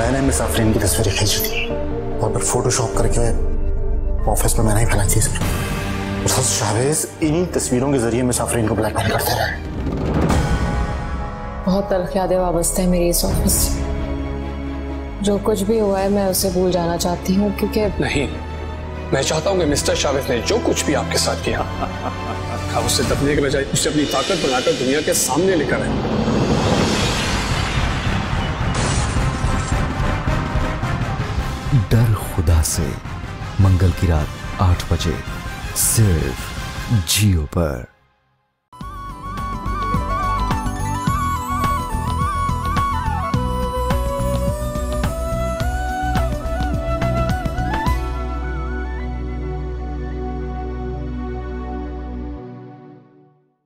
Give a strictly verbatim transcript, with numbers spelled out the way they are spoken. मैंने मिस आफरीन की तस्वीरें खींच दी और फिर फोटोशॉप करके ऑफिस में मैंने ही फैलाई थी। सर शावेज इन्हीं तस्वीरों के जरिए मिस आफरीन को ब्लैकमेल करते रहे। बहुत तल्ख यादें वाबस्ते हैं मेरी इस ऑफिस। जो कुछ भी हुआ है मैं उसे भूल जाना चाहती हूँ क्योंकि नहीं, मैं चाहता हूँ कि मिस्टर शावेज ने जो कुछ भी आपके साथ किया आप उससे दबने के बजाय उसे अपनी ताकत बनाकर दुनिया के सामने लेकर आए। डर खुदा से मंगल की रात आठ बजे सिर्फ जियो पर।